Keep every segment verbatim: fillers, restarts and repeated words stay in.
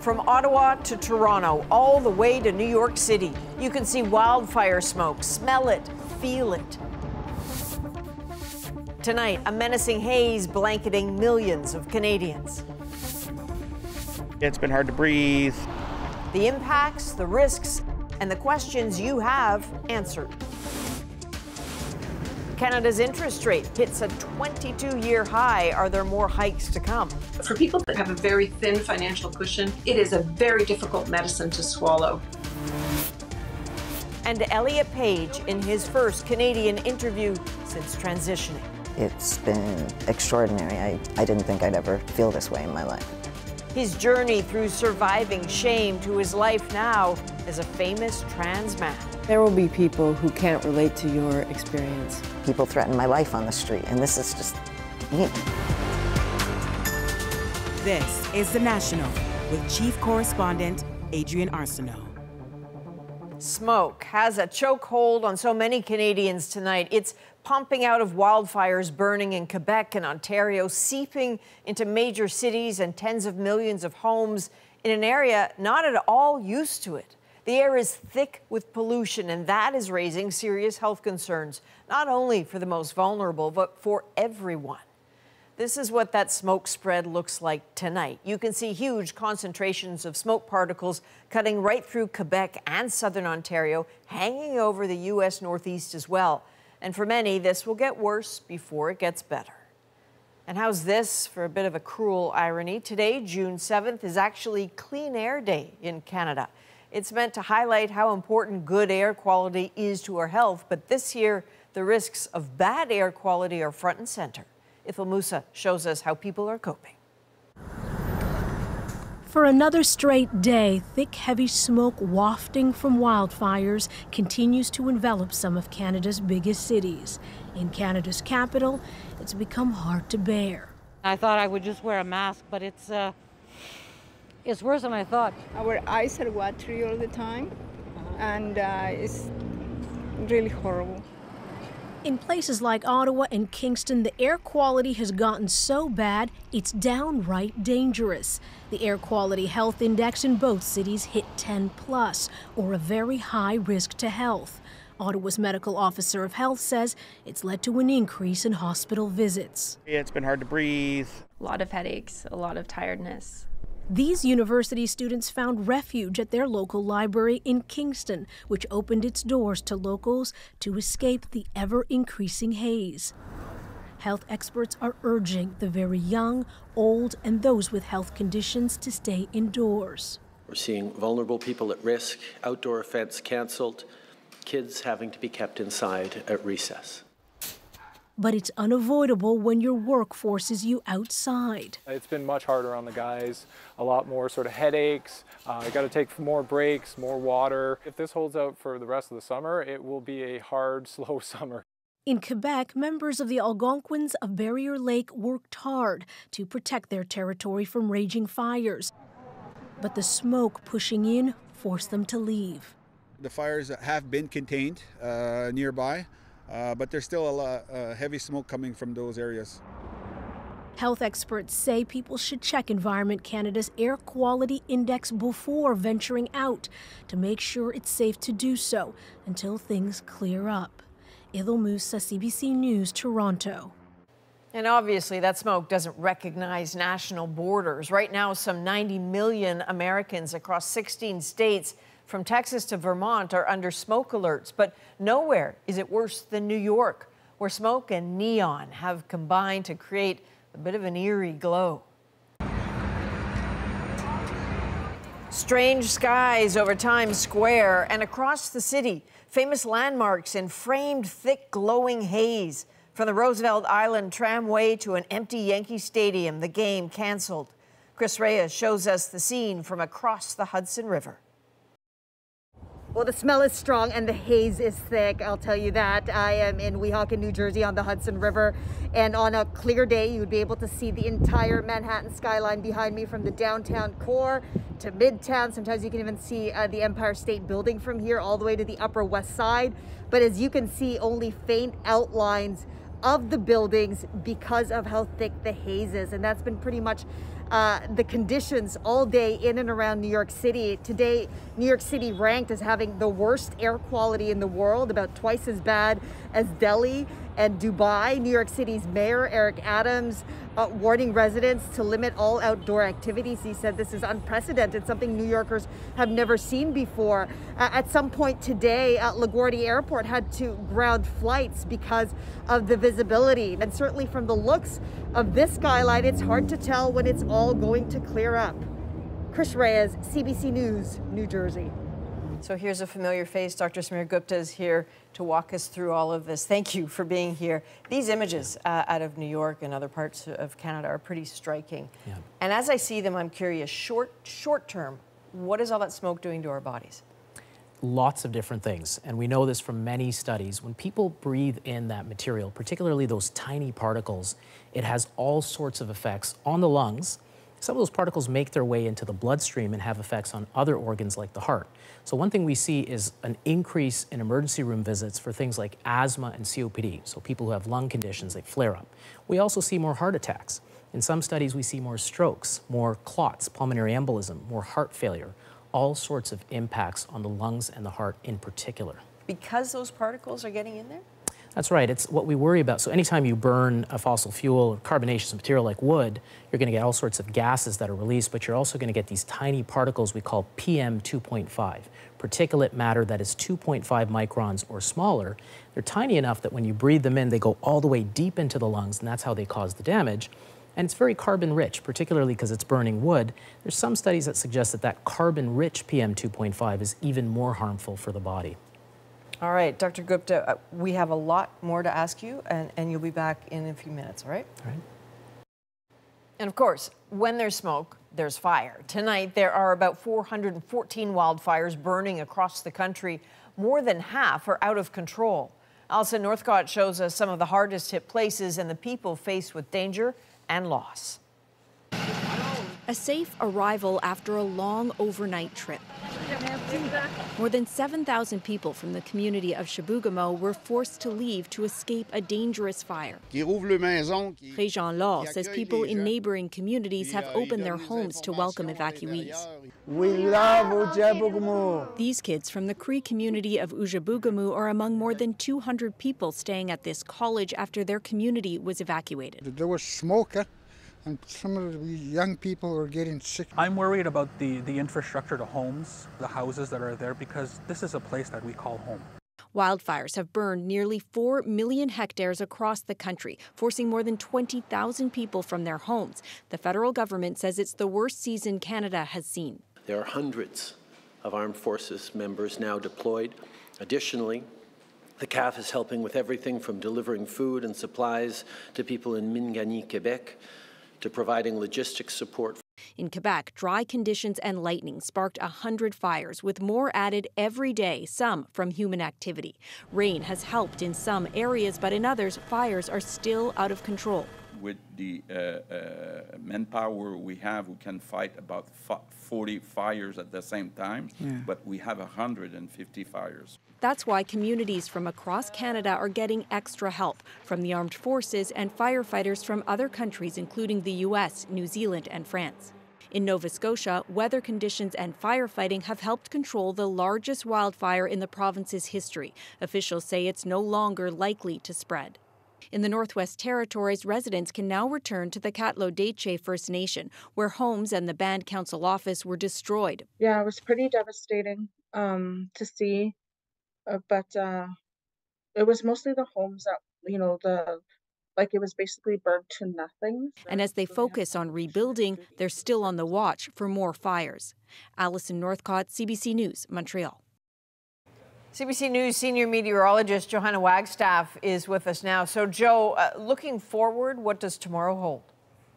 from Ottawa to Toronto, all the way to New York City. You can see wildfire smoke, smell it, feel it. Tonight, a menacing haze blanketing millions of Canadians. It's been hard to breathe. The impacts, the risks, and the questions you have answered. Canada's interest rate hits a twenty-two year high. Are there more hikes to come? For people that have a very thin financial cushion, it is a very difficult medicine to swallow. And Elliot Page in his first Canadian interview since transitioning. It's been extraordinary. I, I didn't think I'd ever feel this way in my life. His journey through surviving shame to his life now as a famous trans man. There will be people who can't relate to your experience. People threaten my life on the street, and this is just me. This is The National with Chief Correspondent Adrienne Arsenault. Smoke has a chokehold on so many Canadians tonight. It's pumping out of wildfires burning in Quebec and Ontario, seeping into major cities and tens of millions of homes in an area not at all used to it. The air is thick with pollution, and that is raising serious health concerns, not only for the most vulnerable, but for everyone. This is what that smoke spread looks like tonight. You can see huge concentrations of smoke particles cutting right through Quebec and southern Ontario, hanging over the U S Northeast as well. And for many, this will get worse before it gets better. And how's this for a bit of a cruel irony? Today, June seventh, is actually Clean Air Day in Canada. It's meant to highlight how important good air quality is to our health, but this year, the risks of bad air quality are front and center. Ifil Moussa shows us how people are coping. For another straight day, thick, heavy smoke wafting from wildfires continues to envelop some of Canada's biggest cities. In Canada's capital, it's become hard to bear. I thought I would just wear a mask, but it's, uh, it's worse than I thought. Our eyes are watery all the time, and uh, it's really horrible. In places like Ottawa and Kingston, the air quality has gotten so bad, it's downright dangerous. The Air Quality Health Index in both cities hit ten plus, or a very high risk to health. Ottawa's medical officer of health says it's led to an increase in hospital visits. Yeah, it's been hard to breathe. A lot of headaches, a lot of tiredness. These university students found refuge at their local library in Kingston, which opened its doors to locals to escape the ever-increasing haze. Health experts are urging the very young, old, and those with health conditions to stay indoors. We're seeing vulnerable people at risk, outdoor events canceled, kids having to be kept inside at recess. But it's unavoidable when your work forces you outside. It's been much harder on the guys, a lot more sort of headaches. Uh, you got to take more breaks, more water. If this holds out for the rest of the summer, it will be a hard, slow summer. In Quebec, members of the Algonquins of Barrier Lake worked hard to protect their territory from raging fires. But the smoke pushing in forced them to leave. The fires have been contained uh, nearby. Uh, but there's still a lot, uh, heavy smoke coming from those areas. Health experts say people should check Environment Canada's Air Quality Index before venturing out to make sure it's safe to do so until things clear up. Ifil Moussa, C B C News, Toronto. And obviously that smoke doesn't recognize national borders. Right now, some ninety million Americans across sixteen states from Texas to Vermont are under smoke alerts, but nowhere is it worse than New York, where smoke and neon have combined to create a bit of an eerie glow. Strange skies over Times Square and across the city, famous landmarks in framed, thick, glowing haze. From the Roosevelt Island tramway to an empty Yankee Stadium, the game canceled. Chris Reyes shows us the scene from across the Hudson River. Well, the smell is strong and the haze is thick, I'll tell you that. I am in Weehawken, New Jersey on the Hudson River, and on a clear day, you would be able to see the entire Manhattan skyline behind me from the downtown core to Midtown. Sometimes you can even see uh, the Empire State Building from here all the way to the Upper West Side. But as you can see, only faint outlines of the buildings because of how thick the haze is. And that's been pretty much uh, the conditions all day in and around New York City. Today, New York City ranked as having the worst air quality in the world, about twice as bad as Delhi and Dubai. New York City's mayor, Eric Adams, uh, warning residents to limit all outdoor activities. He said this is unprecedented, something New Yorkers have never seen before. Uh, at some point today, uh, LaGuardia Airport had to ground flights because of the visibility. And certainly from the looks of this skyline, it's hard to tell when it's all going to clear up. Chris Reyes, C B C News, New Jersey. So here's a familiar face. Doctor Samir Gupta is here to walk us through all of this. Thank you for being here. These images uh, out of New York and other parts of Canada are pretty striking. Yeah. And as I see them, I'm curious, short, short term, what is all that smoke doing to our bodies? Lots of different things. And we know this from many studies. When people breathe in that material, particularly those tiny particles, it has all sorts of effects on the lungs. Some of those particles make their way into the bloodstream and have effects on other organs like the heart. So one thing we see is an increase in emergency room visits for things like asthma and C O P D. So people who have lung conditions, they flare up. We also see more heart attacks. In some studies, we see more strokes, more clots, pulmonary embolism, more heart failure, all sorts of impacts on the lungs and the heart in particular. Because those particles are getting in there? That's right. It's what we worry about. So anytime you burn a fossil fuel or carbonaceous material like wood, you're going to get all sorts of gases that are released, but you're also going to get these tiny particles we call P M two point five, particulate matter that is two point five microns or smaller. They're tiny enough that when you breathe them in, they go all the way deep into the lungs, and that's how they cause the damage. And it's very carbon-rich, particularly because it's burning wood. There's some studies that suggest that that carbon-rich P M two point five is even more harmful for the body. All right, Doctor Gupta, uh, we have a lot more to ask you, and, and you'll be back in a few minutes, all right? All right. And of course, when there's smoke, there's fire. Tonight, there are about four hundred fourteen wildfires burning across the country. More than half are out of control. Allison Northcott shows us some of the hardest hit places and the people faced with danger and loss. A safe arrival after a long overnight trip. More than seven thousand people from the community of Chibougamau were forced to leave to escape a dangerous fire. Réjean Law says people in neighboring communities have opened their homes to welcome evacuees. We love Ojibougamau. These kids from the Cree community of Ojibougamau are among more than two hundred people staying at this college after their community was evacuated. There was smoke. And some of the young people are getting sick. I'm worried about the, the infrastructure to homes, the houses that are there, because this is a place that we call home. Wildfires have burned nearly four million hectares across the country, forcing more than twenty thousand people from their homes. The federal government says it's the worst season Canada has seen. There are hundreds of armed forces members now deployed. Additionally, the C A F is helping with everything from delivering food and supplies to people in Mingan, Quebec, to providing logistics support. In Quebec, dry conditions and lightning sparked one hundred fires, with more added every day, some from human activity. Rain has helped in some areas, but in others, fires are still out of control. With the uh, uh, manpower we have, we can fight about forty fires at the same time, yeah. But we have one hundred fifty fires. That's why communities from across Canada are getting extra help from the armed forces and firefighters from other countries, including the U S, New Zealand, and France. In Nova Scotia, weather conditions and firefighting have helped control the largest wildfire in the province's history. Officials say it's no longer likely to spread. In the Northwest Territories, residents can now return to the Katlodeche First Nation, where homes and the Band Council office were destroyed. Yeah, it was pretty devastating um, to see. Uh, but uh, it was mostly the homes that, you know, the like it was basically burned to nothing. And as they focus on rebuilding, they're still on the watch for more fires. Allison Northcott, C B C News, Montreal. C B C News senior meteorologist Johanna Wagstaff is with us now. So, Joe, uh, looking forward, what does tomorrow hold?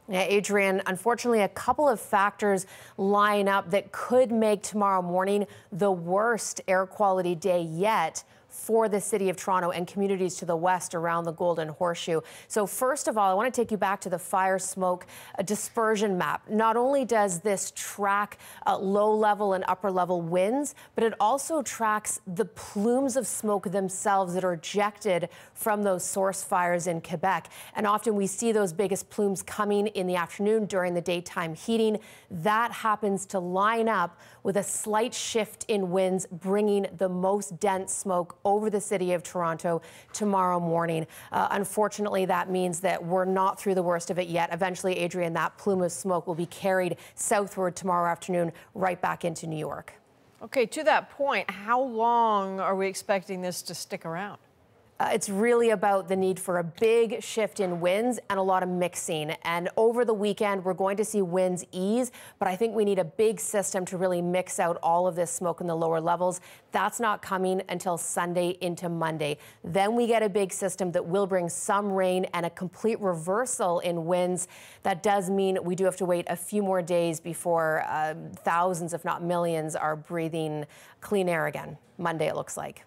Yeah, Adrienne, unfortunately, a couple of factors line up that could make tomorrow morning the worst air quality day yet for the city of Toronto and communities to the west around the Golden Horseshoe. So first of all, I want to take you back to the fire smoke dispersion map. Not only does this track uh, low level and upper level winds, but it also tracks the plumes of smoke themselves that are ejected from those source fires in Quebec. And often we see those biggest plumes coming in the afternoon during the daytime heating. That happens to line up with a slight shift in winds, bringing the most dense smoke over the city of Toronto tomorrow morning. Uh, unfortunately, that means that we're not through the worst of it yet. Eventually, Adrienne, that plume of smoke will be carried southward tomorrow afternoon, right back into New York. Okay, to that point, how long are we expecting this to stick around? Uh, it's really about the need for a big shift in winds and a lot of mixing. And over the weekend, we're going to see winds ease, but I think we need a big system to really mix out all of this smoke in the lower levels. That's not coming until Sunday into Monday. Then we get a big system that will bring some rain and a complete reversal in winds. That does mean we do have to wait a few more days before uh, thousands, if not millions, are breathing clean air again. Monday, it looks like.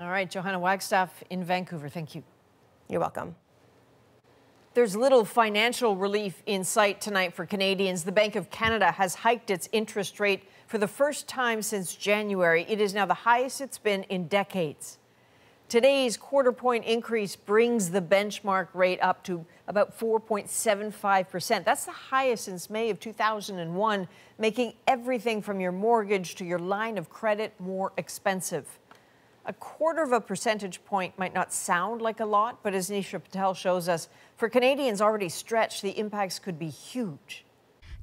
All right, Johanna Wagstaff in Vancouver, thank you. You're welcome. There's little financial relief in sight tonight for Canadians. The Bank of Canada has hiked its interest rate for the first time since January. It is now the highest it's been in decades. Today's quarter-point increase brings the benchmark rate up to about four point seven five percent. That's the highest since May of two thousand one, making everything from your mortgage to your line of credit more expensive. A quarter of a percentage point might not sound like a lot, but as Nisha Patel shows us, for Canadians already stretched, the impacts could be huge.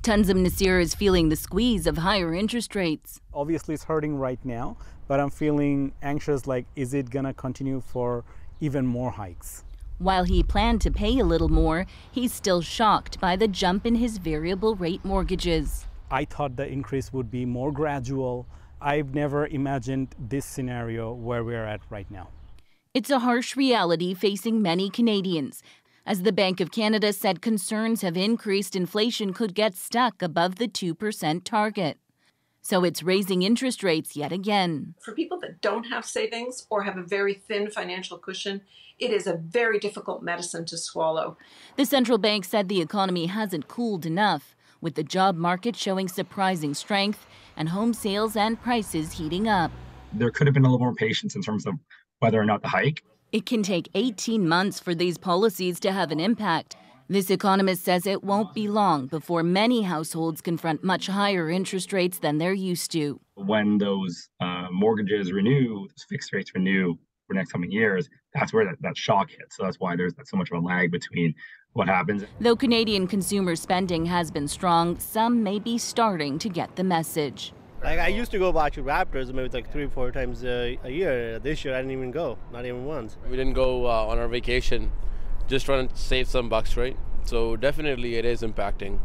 Tanzim Nasir is feeling the squeeze of higher interest rates. Obviously, it's hurting right now, but I'm feeling anxious, like, is it going to continue for even more hikes? While he planned to pay a little more, he's still shocked by the jump in his variable rate mortgages. I thought the increase would be more gradual. I've never imagined this scenario where we're at right now. It's a harsh reality facing many Canadians. As the Bank of Canada said, concerns have increased inflation could get stuck above the two percent target. So it's raising interest rates yet again. For people that don't have savings or have a very thin financial cushion, it is a very difficult medicine to swallow. The central bank said the economy hasn't cooled enough, with the job market showing surprising strength and home sales and prices heating up. There could have been a little more patience in terms of whether or not to hike. It can take eighteen months for these policies to have an impact. This economist says it won't be long before many households confront much higher interest rates than they're used to. When those uh, mortgages renew, those fixed rates renew for the next coming years, that's where that, that shock hits. So that's why there's so much of a lag between what happens. Though Canadian consumer spending has been strong, some may be starting to get the message. Like, I used to go watch Raptors maybe like three or four times a, a year. This year I didn't even go, not even once. We didn't go uh, on our vacation, just trying to save some bucks, right? So definitely it is impacting.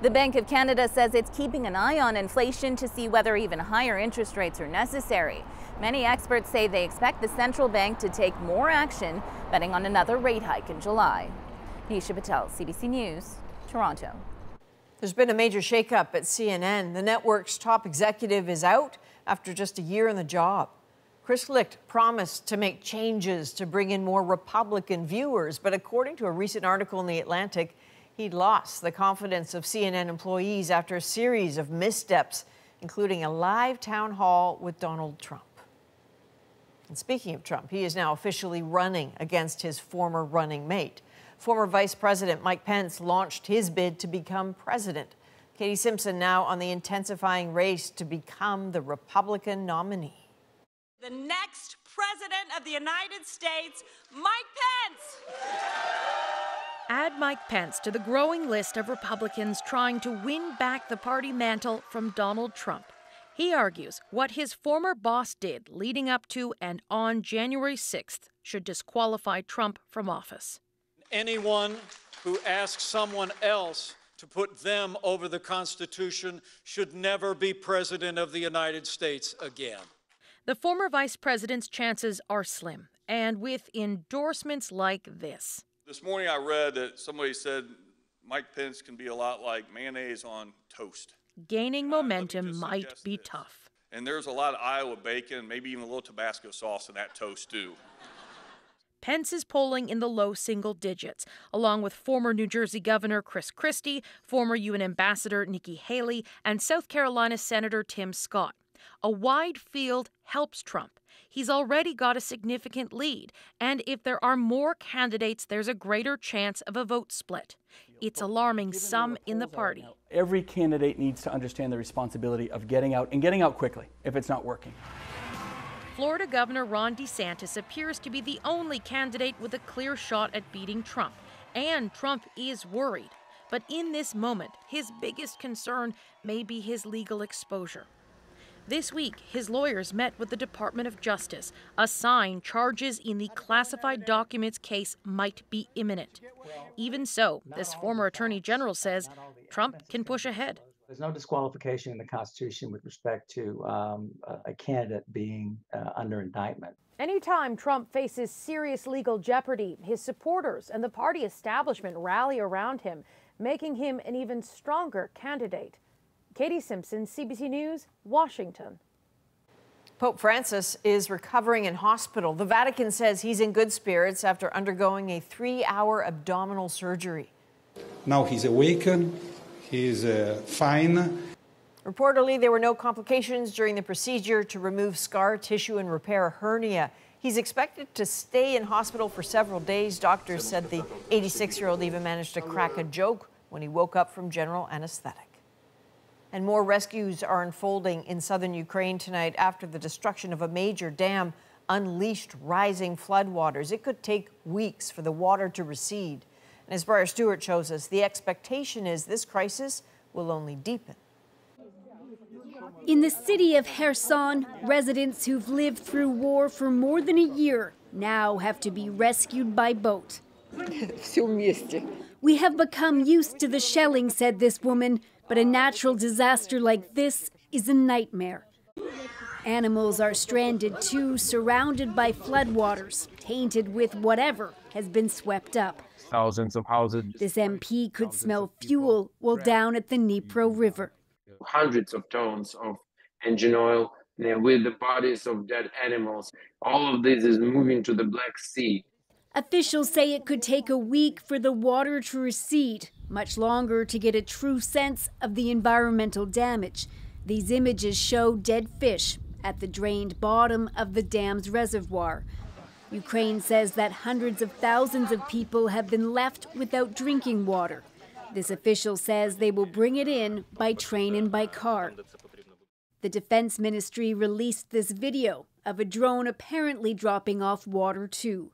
The Bank of Canada says it's keeping an eye on inflation to see whether even higher interest rates are necessary. Many experts say they expect the central bank to take more action, betting on another rate hike in July. Nisha Patel, C B C News, Toronto. There's been a major shakeup at C N N. The network's top executive is out after just a year in the job. Chris Licht promised to make changes to bring in more Republican viewers, but according to a recent article in The Atlantic, he lost the confidence of C N N employees after a series of missteps, including a live town hall with Donald Trump. And speaking of Trump, he is now officially running against his former running mate. Former Vice President Mike Pence launched his bid to become president. Katie Simpson now on the intensifying race to become the Republican nominee. The next president of the United States, Mike Pence! Add Mike Pence to the growing list of Republicans trying to win back the party mantle from Donald Trump. He argues what his former boss did leading up to and on January sixth should disqualify Trump from office. Anyone who asks someone else to put them over the Constitution should never be president of the United States again. The former vice president's chances are slim, and with endorsements like this. This morning I read that somebody said Mike Pence can be a lot like mayonnaise on toast. Gaining momentum might be tough. And there's a lot of Iowa bacon, maybe even a little Tabasco sauce in that toast, too. Pence is polling in the low single digits, along with former New Jersey Governor Chris Christie, former U N Ambassador Nikki Haley, and South Carolina Senator Tim Scott. A wide field helps Trump. He's already got a significant lead, and if there are more candidates, there's a greater chance of a vote split. It's alarming some in the party. Every candidate needs to understand the responsibility of getting out, and getting out quickly, if it's not working. Florida Governor Ron DeSantis appears to be the only candidate with a clear shot at beating Trump, and Trump is worried. But in this moment, his biggest concern may be his legal exposure. This week, his lawyers met with the Department of Justice. A sign charges in the classified documents case might be imminent. Even so, this former attorney general says Trump can push ahead. There's no disqualification in the Constitution with respect to um, a candidate being uh, under indictment. Anytime Trump faces serious legal jeopardy, his supporters and the party establishment rally around him, making him an even stronger candidate. Katie Simpson, C B C News, Washington. Pope Francis is recovering in hospital. The Vatican says he's in good spirits after undergoing a three-hour abdominal surgery. Now he's awake. He's uh, fine. Reportedly, there were no complications during the procedure to remove scar tissue and repair a hernia. He's expected to stay in hospital for several days. Doctors said the eighty-six-year-old even managed to crack a joke when he woke up from general anesthetic. And more rescues are unfolding in southern Ukraine tonight after the destruction of a major dam unleashed rising floodwaters. It could take weeks for the water to recede. And as Briar Stewart shows us, the expectation is this crisis will only deepen. In the city of Kherson, residents who've lived through war for more than a year now have to be rescued by boat. We have become used to the shelling, said this woman, but a natural disaster like this is a nightmare. Animals are stranded too, surrounded by floodwaters, tainted with whatever has been swept up. Thousands of houses. This M P could smell fuel while down at the Dnipro River. Hundreds of tons of engine oil with the bodies of dead animals. All of this is moving to the Black Sea. Officials say it could take a week for the water to recede, much longer to get a true sense of the environmental damage. These images show dead fish at the drained bottom of the dam's reservoir. Ukraine says that hundreds of thousands of people have been left without drinking water. This official says they will bring it in by train and by car. The Defense Ministry released this video of a drone apparently dropping off water too.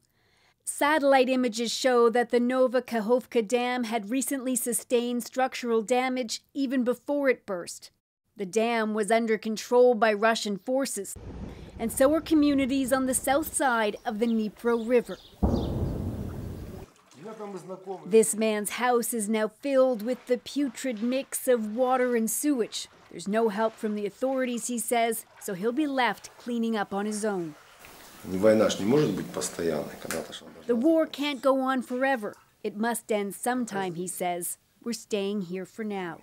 Satellite images show that the Nova Kakhovka Dam had recently sustained structural damage even before it burst. The dam was under control by Russian forces, and so were communities on the south side of the Dnipro River. This man's house is now filled with the putrid mix of water and sewage. There's no help from the authorities, he says, so he'll be left cleaning up on his own. The war can't go on forever. It must end sometime, he says. We're staying here for now.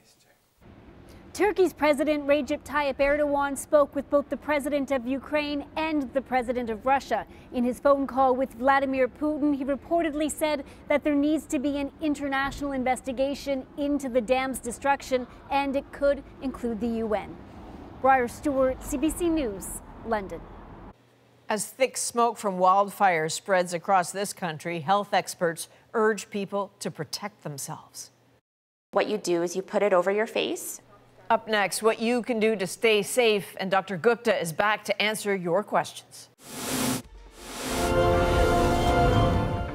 Turkey's President Recep Tayyip Erdogan spoke with both the president of Ukraine and the president of Russia. In his phone call with Vladimir Putin, he reportedly said that there needs to be an international investigation into the dam's destruction, and it could include the U N. Briar Stewart, C B C News, London. As thick smoke from wildfires spreads across this country, health experts urge people to protect themselves. What you do is you put it over your face. Up next, what you can do to stay safe, and Doctor Gupta is back to answer your questions.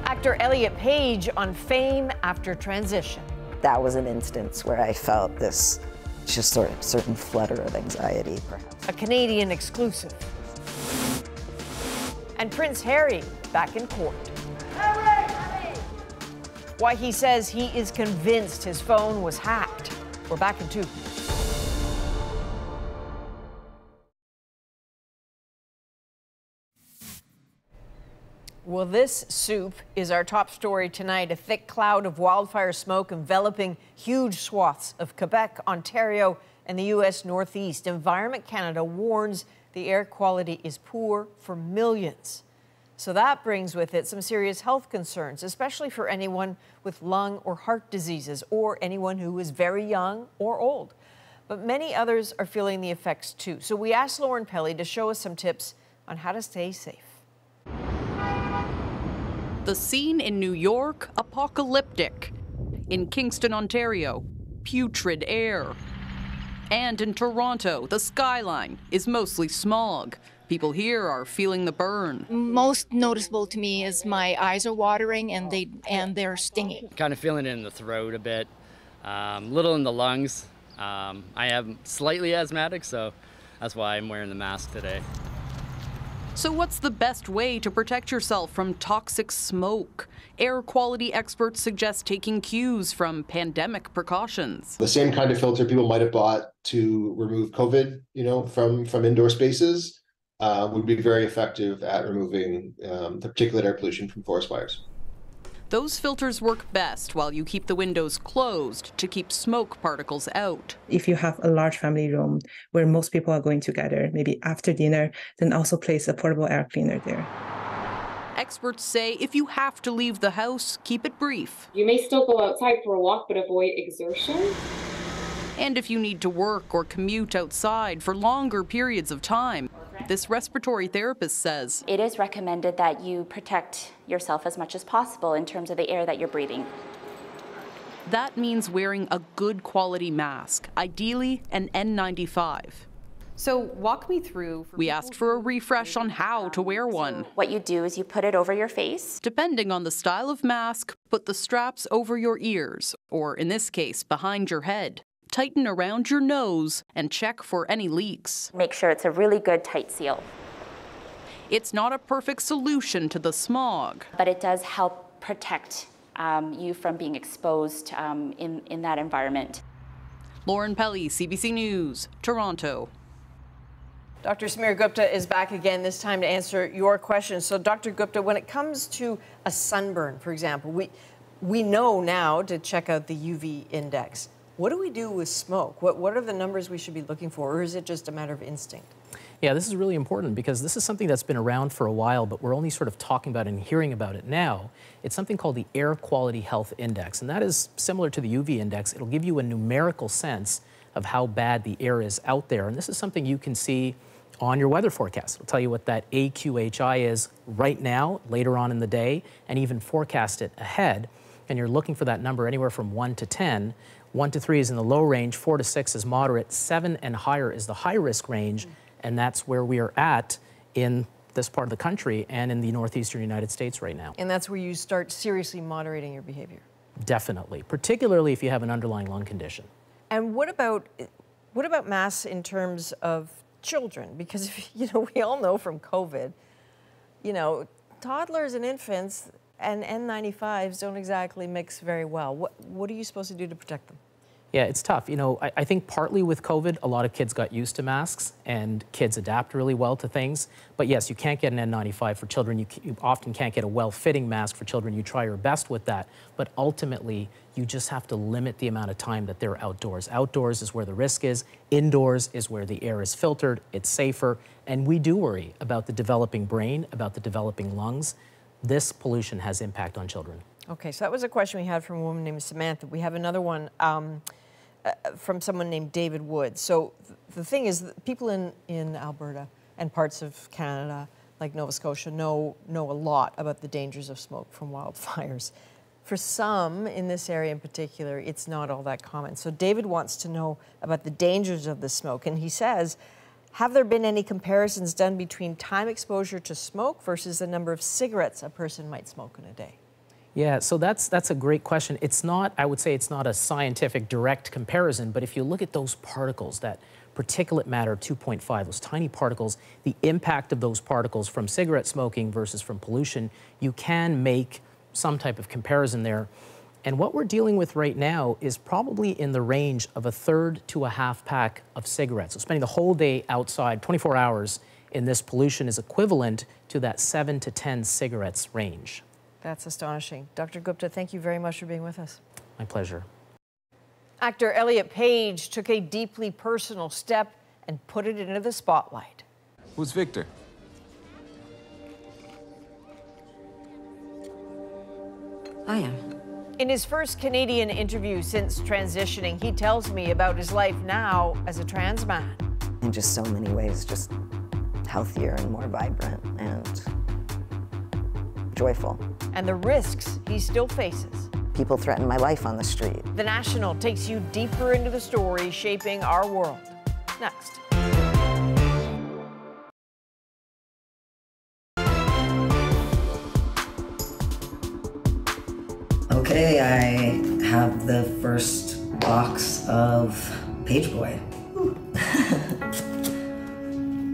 Actor Elliot Page on fame after transition. That was an instance where I felt this just sort of certain flutter of anxiety, perhaps. A Canadian exclusive. And Prince Harry back in court. Harry, Harry. Why he says he is convinced his phone was hacked. We're back in two. Well, this soup is our top story tonight. A thick cloud of wildfire smoke enveloping huge swaths of Quebec, Ontario, and the U S Northeast, Environment Canada warns the air quality is poor for millions. So that brings with it some serious health concerns, especially for anyone with lung or heart diseases or anyone who is very young or old. But many others are feeling the effects too. So we asked Lauren Pelley to show us some tips on how to stay safe. The scene in New York, apocalyptic. In Kingston, Ontario, putrid air. And in Toronto, the skyline is mostly smog. People here are feeling the burn. Most noticeable to me is my eyes are watering and, they, and they're stinging. Kind of feeling it in the throat a bit, um, little in the lungs. Um, I am slightly asthmatic, so that's why I'm wearing the mask today. So what's the best way to protect yourself from toxic smoke? Air quality experts suggest taking cues from pandemic precautions. The same kind of filter people might have bought to remove COVID, you know, from, from indoor spaces uh, would be very effective at removing um, the particulate air pollution from forest fires. Those filters work best while you keep the windows closed to keep smoke particles out. If you have a large family room where most people are going to gather, maybe after dinner, then also place a portable air cleaner there. Experts say if you have to leave the house, keep it brief. You may still go outside for a walk, but avoid exertion. And if you need to work or commute outside for longer periods of time, this respiratory therapist says it is recommended that you protect yourself as much as possible in terms of the air that you're breathing. That means wearing a good quality mask, ideally an N ninety-five. So walk me through. We asked for a refresh on how to wear one. So what you do is you put it over your face. Depending on the style of mask, put the straps over your ears, or in this case, behind your head. Tighten around your nose and check for any leaks. Make sure it's a really good tight seal. It's not a perfect solution to the smog, but it does help protect um, you from being exposed um, in, in that environment. Lauren Pelley, C B C News, Toronto. Doctor Samir Gupta is back again, this time to answer your questions. So, Doctor Gupta, when it comes to a sunburn, for example, we, we know now to check out the U V index. What do we do with smoke? What, what are the numbers we should be looking for, or is it just a matter of instinct? Yeah, this is really important because this is something that's been around for a while, but we're only sort of talking about and hearing about it now. It's something called the Air Quality Health Index, and that is similar to the U V index. It'll give you a numerical sense of how bad the air is out there, and this is something you can see on your weather forecast. It'll tell you what that A Q H I is right now, later on in the day, and even forecast it ahead, and you're looking for that number anywhere from one to ten. One to three is in the low range, four to six is moderate, seven and higher is the high risk range, and that's where we are at in this part of the country and in the northeastern United States right now. And that's where you start seriously moderating your behavior. Definitely, particularly if you have an underlying lung condition. And what about, what about masks in terms of children? Because, you know, we all know from COVID, you know, toddlers and infants and N ninety-fives don't exactly mix very well. What, what are you supposed to do to protect them? Yeah, it's tough. You know, I, I think partly with COVID, a lot of kids got used to masks and kids adapt really well to things. But yes, you can't get an N ninety-five for children. You, you often can't get a well-fitting mask for children. You try your best with that. But ultimately, you just have to limit the amount of time that they're outdoors. Outdoors is where the risk is. Indoors is where the air is filtered. It's safer. And we do worry about the developing brain, about the developing lungs. This pollution has impact on children. Okay, so that was a question we had from a woman named Samantha. We have another one um, uh, from someone named David Wood. So th the thing is, people in, in Alberta and parts of Canada, like Nova Scotia, know, know a lot about the dangers of smoke from wildfires. For some, in this area in particular, it's not all that common. So David wants to know about the dangers of the smoke, and he says, have there been any comparisons done between time exposure to smoke versus the number of cigarettes a person might smoke in a day? Yeah, so that's, that's a great question. It's not, I would say it's not a scientific direct comparison, but if you look at those particles, that particulate matter two point five, those tiny particles, the impact of those particles from cigarette smoking versus from pollution, you can make some type of comparison there. And what we're dealing with right now is probably in the range of a third to a half pack of cigarettes. So spending the whole day outside, twenty-four hours, in this pollution is equivalent to that seven to ten cigarettes range. That's astonishing. Doctor Gupta, thank you very much for being with us. My pleasure. Actor Elliot Page took a deeply personal step and put it into the spotlight. Who's Victor? I am. In his first Canadian interview since transitioning, he tells me about his life now as a trans man. In just so many ways, just healthier and more vibrant and joyful. And the risks he still faces. People threaten my life on the street. The National takes you deeper into the story shaping our world. Next. Okay, I have the first box of Page Boy.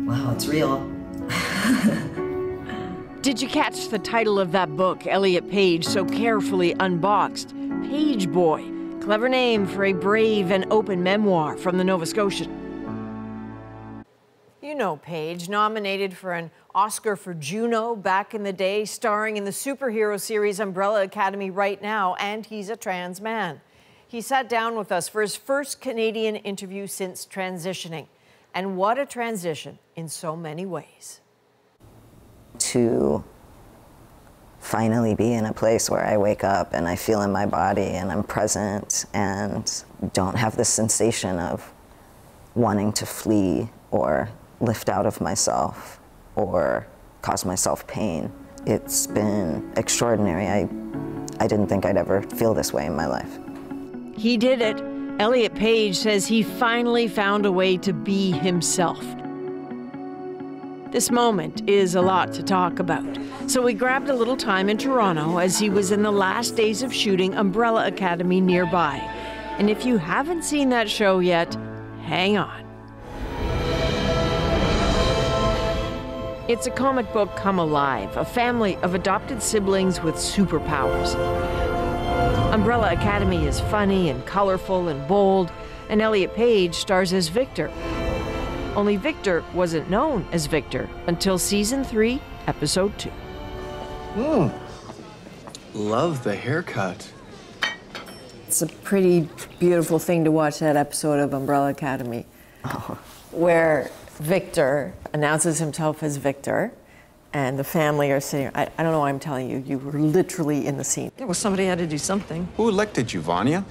Wow, it's real. Did you catch the title of that book Elliot Page so carefully unboxed? Page Boy, clever name for a brave and open memoir from the Nova Scotian. You know Page, nominated for an Oscar for Juno back in the day, starring in the superhero series Umbrella Academy right now, and he's a trans man. He sat down with us for his first Canadian interview since transitioning. And what a transition in so many ways. To finally be in a place where I wake up and I feel in my body and I'm present and don't have the sensation of wanting to flee or lift out of myself or cause myself pain. It's been extraordinary. I, I didn't think I'd ever feel this way in my life. He did it. Elliot Page says he finally found a way to be himself. This moment is a lot to talk about, so we grabbed a little time in Toronto as he was in the last days of shooting Umbrella Academy nearby. And if you haven't seen that show yet, hang on. It's a comic book come alive, a family of adopted siblings with superpowers. Umbrella Academy is funny and colorful and bold, and Elliot Page stars as Victor. Only Victor wasn't known as Victor until season three, episode two. Hmm. Love the haircut. It's a pretty beautiful thing to watch that episode of Umbrella Academy, oh. where Victor announces himself as Victor, and the family are sitting. I, I don't know why I'm telling you. You were literally in the scene. Yeah, well, somebody had to do something. Who elected you, Vanya?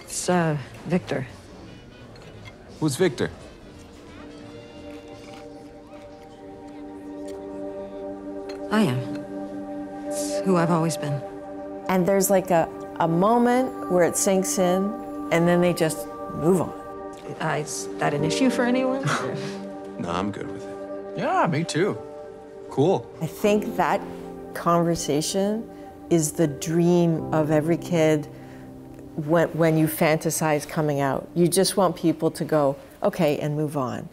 It's uh, Victor. Who's Victor? I am. It's who I've always been. And there's like a, a moment where it sinks in, and then they just move on. Uh, is that an issue for anyone? No, I'm good with it. Yeah, me too. Cool. I think that conversation is the dream of every kid. When, when you fantasize coming out, you just want people to go, okay, and move on.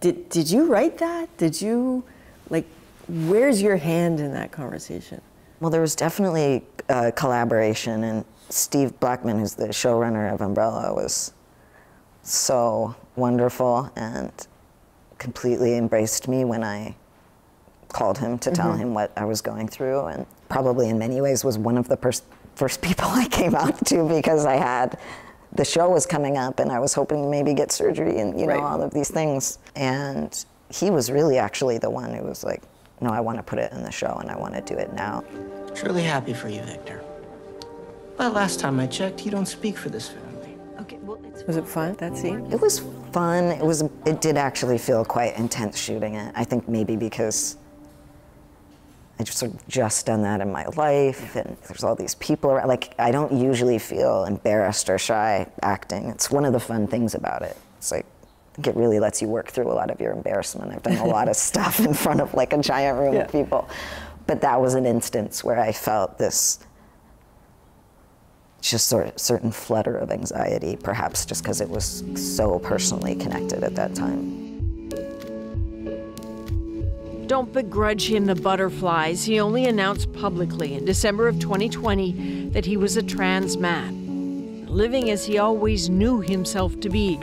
Did, did you write that? Did you, like, where's your hand in that conversation? Well, there was definitely uh, collaboration, and Steve Blackman, who's the showrunner of Umbrella, was so wonderful and completely embraced me when I called him to tell mm-hmm. him what I was going through, and probably in many ways was one of the pers- first people I came out to, because I had, the show was coming up and I was hoping to maybe get surgery and, you know, right. all of these things. And he was really actually the one who was like, no, I want to put it in the show and I want to do it now. Truly happy for you, Victor. But last time I checked, you don't speak for this family. Okay, well, it's was it fun, that scene? It was fun. It was, it did actually feel quite intense shooting it. I think maybe because I just sort of just done that in my life, and there's all these people around. Like, I don't usually feel embarrassed or shy acting. It's one of the fun things about it. It's like, it really lets you work through a lot of your embarrassment. I've done a lot of stuff in front of like a giant room yeah. of people. But that was an instance where I felt this just sort of certain flutter of anxiety, perhaps just because it was so personally connected at that time. Don't begrudge him the butterflies. He only announced publicly in December of twenty twenty that he was a trans man, living as he always knew himself to be.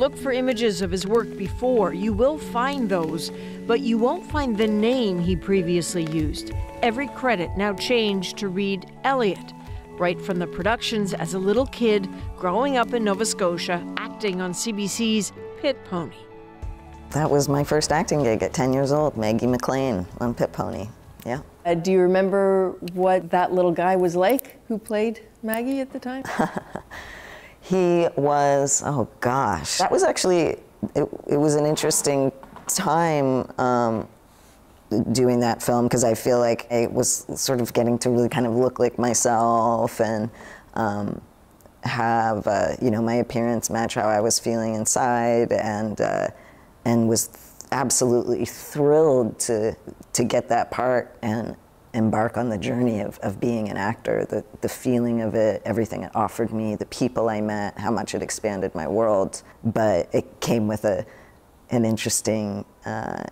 Look for images of his work before. You will find those, but you won't find the name he previously used. Every credit now changed to read Elliot, right from the productions as a little kid growing up in Nova Scotia, acting on C B C's Pit Pony. That was my first acting gig at ten years old, Maggie McLean on Pit Pony, yeah. Uh, do you remember what that little guy was like who played Maggie at the time? He was, oh gosh, that was actually, it, it was an interesting time um, doing that film, because I feel like I was sort of getting to really kind of look like myself and um, have, uh, you know, my appearance match how I was feeling inside, and, uh, and was th absolutely thrilled to, to get that part and embark on the journey of, of being an actor, the, the feeling of it, everything it offered me, the people I met, how much it expanded my world. But it came with a, an interesting uh, uh,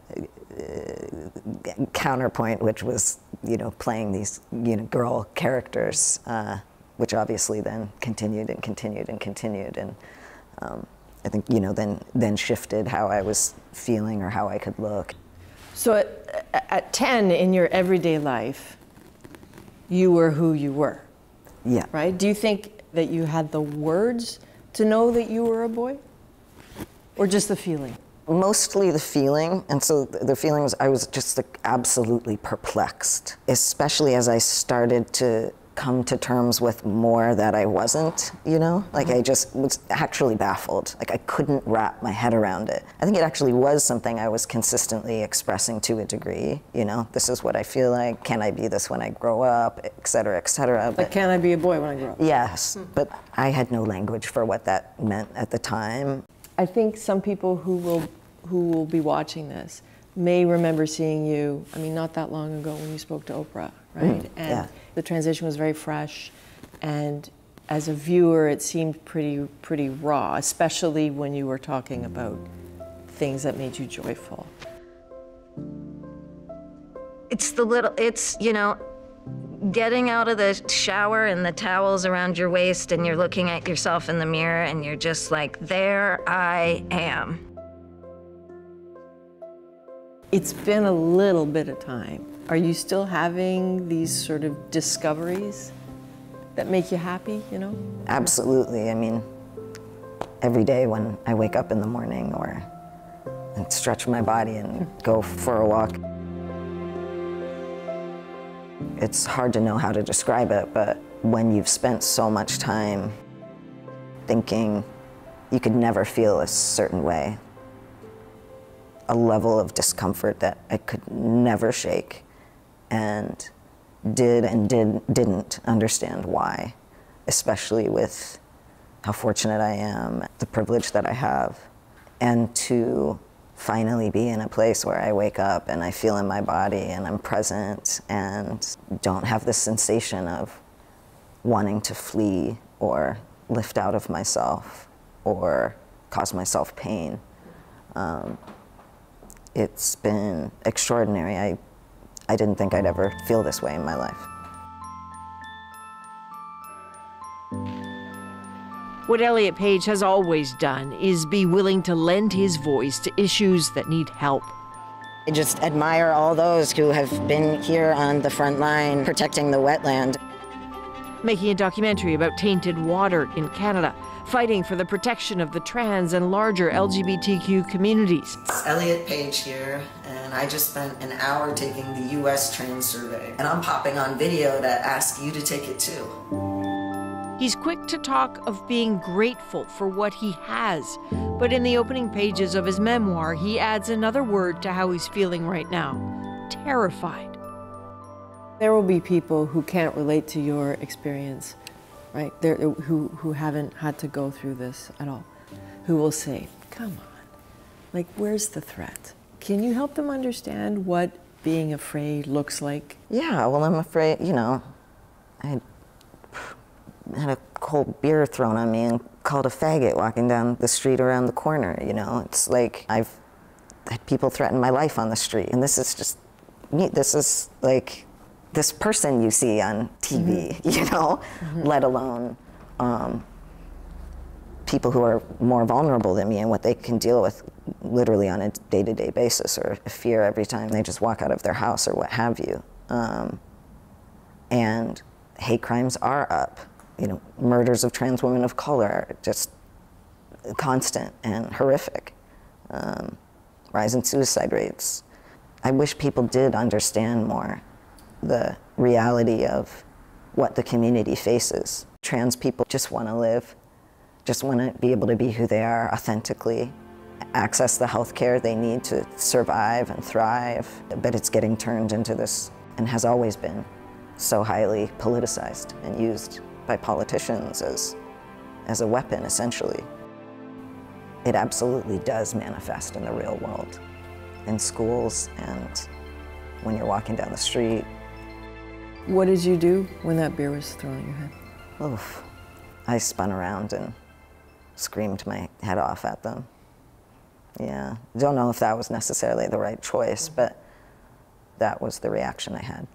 counterpoint, which was, you know, playing these, you know, girl characters, uh, which obviously then continued and continued and continued. And um, I think, you know, then, then shifted how I was feeling or how I could look. So at, at ten, in your everyday life, you were who you were. Yeah. Right? Do you think that you had the words to know that you were a boy? Or just the feeling? Mostly the feeling. And so the feeling was I was just like absolutely perplexed, especially as I started to come to terms with more that I wasn't, you know? Like I just was actually baffled. Like I couldn't wrap my head around it. I think it actually was something I was consistently expressing to a degree, you know? This is what I feel like, can I be this when I grow up, et cetera, et cetera. But, like, can I be a boy when I grow up? Yes, hmm. But I had no language for what that meant at the time. I think some people who will, who will be watching this may remember seeing you, I mean, not that long ago when you spoke to Oprah, right? Mm, and yeah. The transition was very fresh, and as a viewer, it seemed pretty, pretty raw, especially when you were talking about things that made you joyful. It's the little, it's, you know, getting out of the shower and the towels around your waist, and you're looking at yourself in the mirror, and you're just like, there I am. It's been a little bit of time. Are you still having these sort of discoveries that make you happy, you know? Absolutely. I mean, every day when I wake up in the morning or and stretch my body and go for a walk. It's hard to know how to describe it, but when you've spent so much time thinking you could never feel a certain way, a level of discomfort that I could never shake, and did and did, didn't understand why, especially with how fortunate I am, the privilege that I have, and to finally be in a place where I wake up and I feel in my body and I'm present and don't have this sensation of wanting to flee or lift out of myself or cause myself pain. Um, It's been extraordinary. I, I didn't think I'd ever feel this way in my life. What Elliot Page has always done is be willing to lend his voice to issues that need help. I just admire all those who have been here on the front line protecting the wetland. Making a documentary about tainted water in Canada, fighting for the protection of the trans and larger L G B T Q communities. It's Elliot Page here, and I just spent an hour taking the U S trans survey, and I'm popping on video to ask you to take it too. He's quick to talk of being grateful for what he has, but in the opening pages of his memoir, he adds another word to how he's feeling right now, terrified. There will be people who can't relate to your experience, right? There, who, who haven't had to go through this at all, who will say, come on, like, where's the threat? Can you help them understand what being afraid looks like? Yeah, well, I'm afraid, you know, I had a cold beer thrown on me and called a faggot walking down the street around the corner, you know? It's like I've had people threaten my life on the street, and this is just neat. This is like this person you see on T V, mm-hmm. you know, mm-hmm. let alone um, people who are more vulnerable than me and what they can deal with literally on a day-to-day basis, or fear every time they just walk out of their house or what have you. Um, and hate crimes are up. You know, murders of trans women of color are just constant and horrific. Um, rise in suicide rates. I wish people did understand more the reality of what the community faces. Trans people just want to live, just want to be able to be who they are authentically, access the health care they need to survive and thrive, but it's getting turned into this, and has always been, so highly politicized and used by politicians as, as a weapon, essentially. It absolutely does manifest in the real world, in schools and when you're walking down the street. What did you do when that beer was thrown at your head? Oof. I spun around and screamed my head off at them. Yeah, don't know if that was necessarily the right choice, but that was the reaction I had.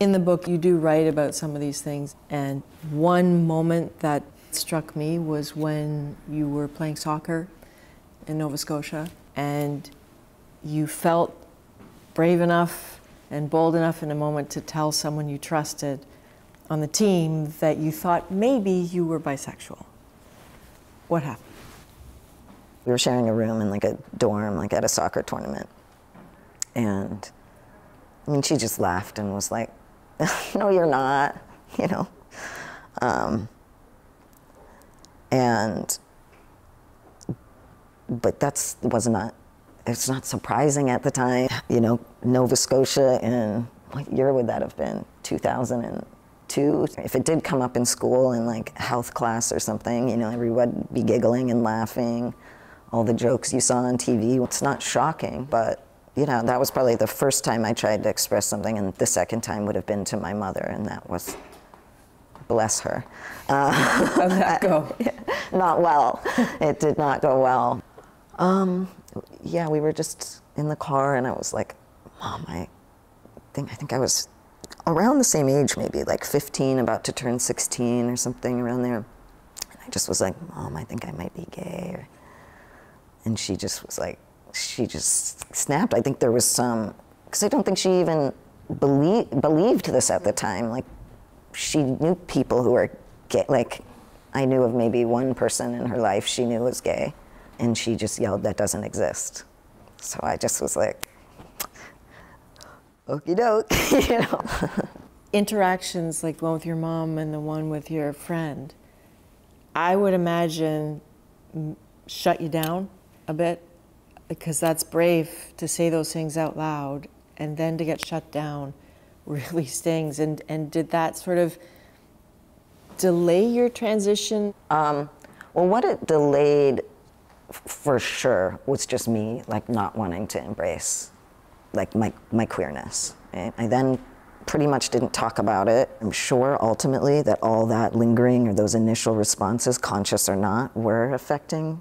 In the book, you do write about some of these things, and one moment that struck me was when you were playing soccer in Nova Scotia, and you felt brave enough and bold enough in a moment to tell someone you trusted on the team that you thought maybe you were bisexual. What happened? We were sharing a room in like a dorm, like at a soccer tournament. And I mean, she just laughed and was like, no, you're not, you know? Um, and, but that's, was not, it's not surprising at the time. You know, Nova Scotia in, what year would that have been? two thousand two? If it did come up in school in like health class or something, you know, everyone would be giggling and laughing. All the jokes you saw on T V, it's not shocking, but you know, that was probably the first time I tried to express something, and the second time would have been to my mother, and that was, bless her. Uh, How'd that go? Not well. It did not go well. Um, yeah, we were just in the car, and I was like, Mom, I think, I think I was around the same age, maybe like fifteen, about to turn sixteen or something around there. And I just was like, Mom, I think I might be gay. And she just was like, she just snapped. I think there was some, because I don't think she even belie believed this at the time. Like, she knew people who were gay. Like, I knew of maybe one person in her life she knew was gay. And she just yelled, that doesn't exist. So I just was like, okie doke, you know. Interactions like the one with your mom and the one with your friend, I would imagine shut you down a bit, because that's brave to say those things out loud, and then to get shut down really stings. And, and did that sort of delay your transition? Um, well, what it delayed for sure was just me like not wanting to embrace like my, my queerness. Right? I then pretty much didn't talk about it. I'm sure ultimately that all that lingering or those initial responses, conscious or not, were affecting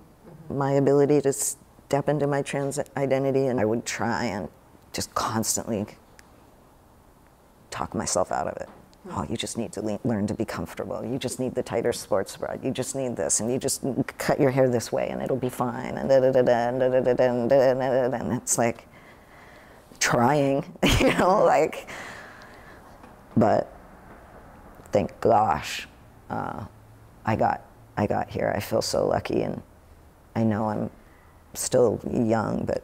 my ability to step into my trans identity, and I would try and just constantly talk myself out of it. Oh, you just need to le learn to be comfortable. You just need the tighter sports bra. You just need this, and you just cut your hair this way, and it'll be fine. And da da da da da da da da da. And it's like trying, you know, like. But thank gosh, uh, I got I got here. I feel so lucky, and I know I'm still young, but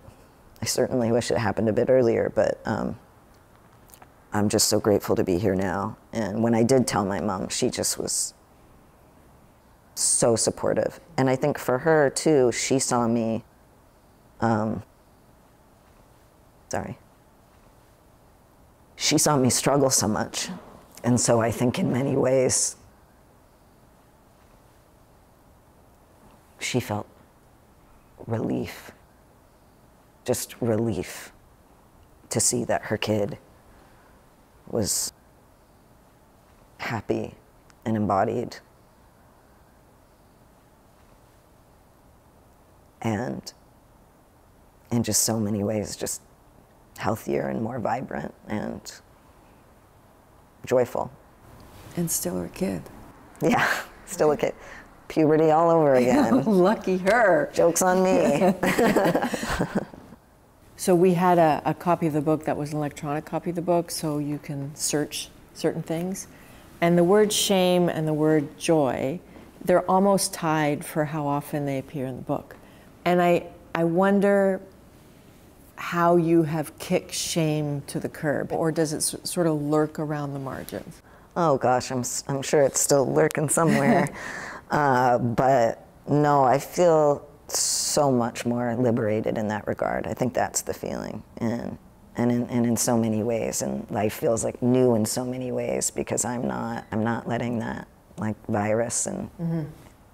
I certainly wish it happened a bit earlier. But um, I'm just so grateful to be here now. And when I did tell my mom, she just was so supportive. And I think for her too, she saw me, um, sorry. She saw me struggle so much. And so I think in many ways, she felt relief, just relief to see that her kid was happy and embodied. And in just so many ways, just healthier and more vibrant and joyful. And still her kid. Yeah, still a kid. puberty all over again. Lucky her. Joke's on me. So we had a, a copy of the book that was an electronic copy of the book, so you can search certain things. And the word shame and the word joy, they're almost tied for how often they appear in the book. And I, I wonder how you have kicked shame to the curb, or does it s sort of lurk around the margins? Oh gosh, I'm, I'm sure it's still lurking somewhere. uh, but no, I feel so much more liberated in that regard. I think that's the feeling. And, and, in, and in so many ways, and life feels like new in so many ways, because I'm not, I'm not letting that like virus and mm-hmm.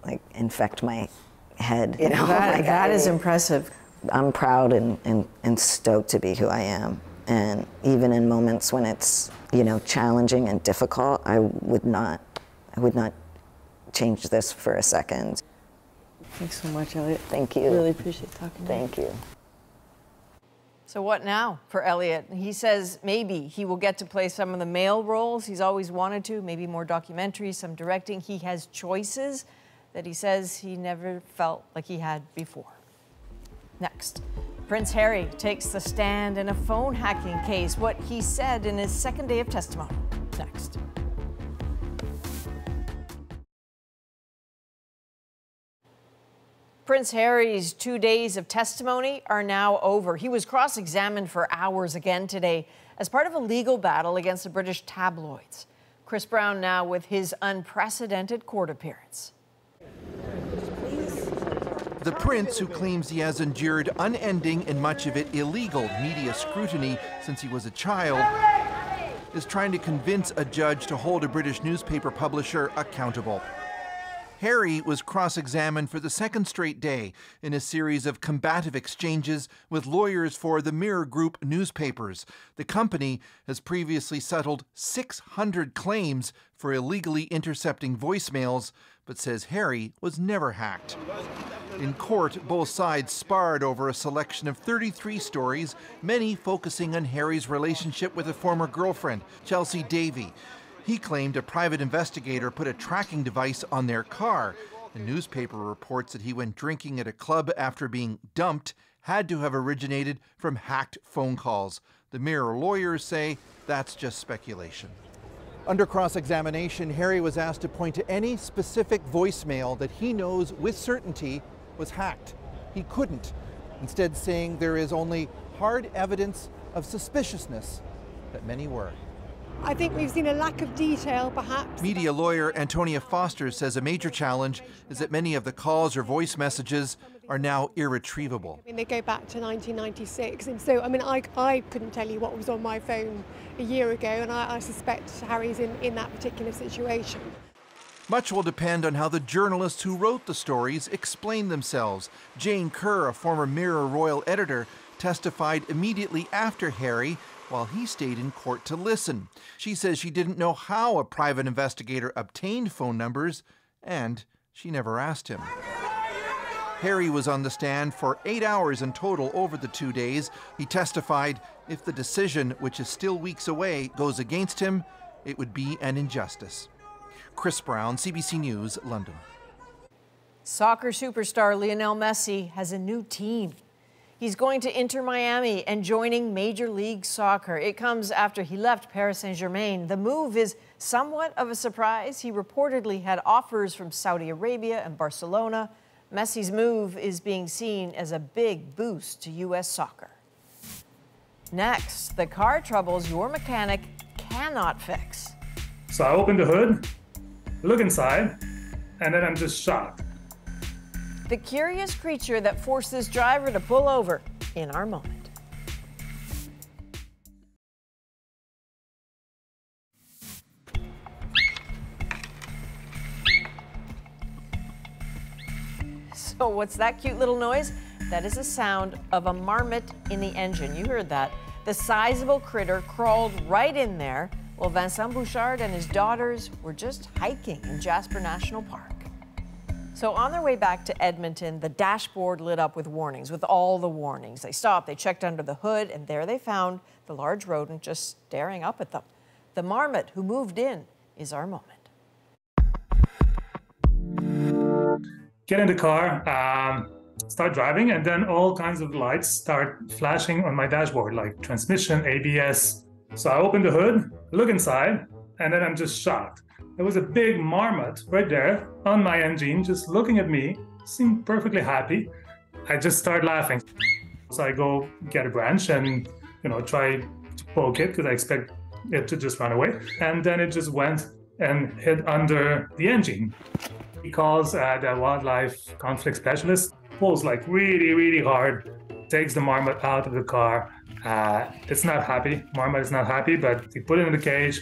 like infect my head. You know? That, like, that I, is impressive. I'm proud and, and, and stoked to be who I am. And even in moments when it's, you know, challenging and difficult, I would not, I would not change this for a second. Thanks so much, Elliot. Thank you. Really appreciate talking to you. Thank you. So what now for Elliot? He says maybe he will get to play some of the male roles he's always wanted to, maybe more documentaries, some directing. He has choices that he says he never felt like he had before. Next, Prince Harry takes the stand in a phone hacking case, what he said in his second day of testimony. Next. Prince Harry's two days of testimony are now over. He was cross-examined for hours again today as part of a legal battle against the British tabloids. Chris Brown now with his unprecedented court appearance. The prince, who claims he has endured unending and much of it illegal media scrutiny since he was a child, is trying to convince a judge to hold a British newspaper publisher accountable. Harry was cross-examined for the second straight day in a series of combative exchanges with lawyers for the Mirror Group newspapers. The company has previously settled six hundred claims for illegally intercepting voicemails, but says Harry was never hacked. In court, both sides sparred over a selection of thirty-three stories, many focusing on Harry's relationship with a former girlfriend, Chelsea Davy. He claimed a private investigator put a tracking device on their car. The newspaper reports that he went drinking at a club after being dumped had to have originated from hacked phone calls. The Mirror lawyers say that's just speculation. Under cross-examination, Harry was asked to point to any specific voicemail that he knows with certainty was hacked. He couldn't, instead saying there is only hard evidence of suspiciousness that many were. I think we've seen a lack of detail, perhaps. Media lawyer Antonia Foster says a major challenge is that many of the calls or voice messages are now irretrievable. I mean, they go back to nineteen ninety-six, and so, I mean, I, I couldn't tell you what was on my phone a year ago, and I, I suspect Harry's in, in that particular situation. Much will depend on how the journalists who wrote the stories explain themselves. Jane Kerr, a former Mirror royal editor, testified immediately after Harry while he stayed in court to listen. She says she didn't know how a private investigator obtained phone numbers, and she never asked him. Harry was on the stand for eight hours in total over the two days. He testified if the decision, which is still weeks away, goes against him, it would be an injustice. Chris Brown, C B C News, London. Soccer superstar Lionel Messi has a new team. He's going to Inter Miami and joining Major League Soccer. It comes after he left Paris Saint-Germain. The move is somewhat of a surprise. He reportedly had offers from Saudi Arabia and Barcelona. Messi's move is being seen as a big boost to U S soccer. Next, the car troubles your mechanic cannot fix. So I open the hood, look inside, and then I'm just shocked. The curious creature that forced this driver to pull over in our moment. So what's that cute little noise? That is the sound of a marmot in the engine. You heard that. The sizable critter crawled right in there. Well, Vincent Bouchard and his daughters were just hiking in Jasper National Park. So on their way back to Edmonton, the dashboard lit up with warnings, with all the warnings. They stopped, they checked under the hood, and there they found the large rodent just staring up at them. The marmot who moved in is our moment. get in the car, um, start driving, and then all kinds of lights start flashing on my dashboard, like transmission, A B S. So I open the hood, look inside, and then I'm just shocked. There was a big marmot right there on my engine, just looking at me, seemed perfectly happy. I just start laughing. So I go get a branch and, you know, try to poke it because I expect it to just run away. And then it just went and hid under the engine. He calls uh, the wildlife conflict specialist, pulls like really, really hard, takes the marmot out of the car. Uh, it's not happy. Marmot is not happy, but he put it in the cage.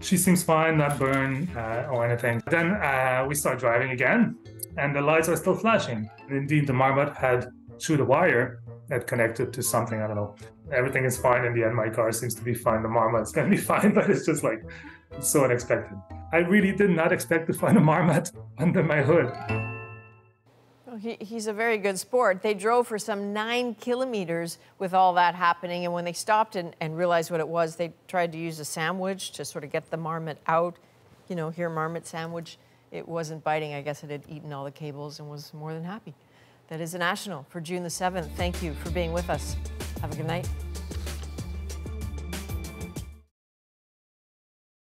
She seems fine, not burned uh, or anything. Then uh, we start driving again, and the lights are still flashing. Indeed, the marmot had chewed a wire that connected to something, I don't know. Everything is fine in the end. My car seems to be fine. The marmot's gonna be fine, but it's just like, it's so unexpected. I really did not expect to find a marmot under my hood. Well, he, he's a very good sport. They drove for some nine kilometers with all that happening, and when they stopped and, and realized what it was, they tried to use a sandwich to sort of get the marmot out. You know, here, marmot sandwich. It wasn't biting. I guess it had eaten all the cables and was more than happy. That is the National for June the seventh. Thank you for being with us. Have a good night.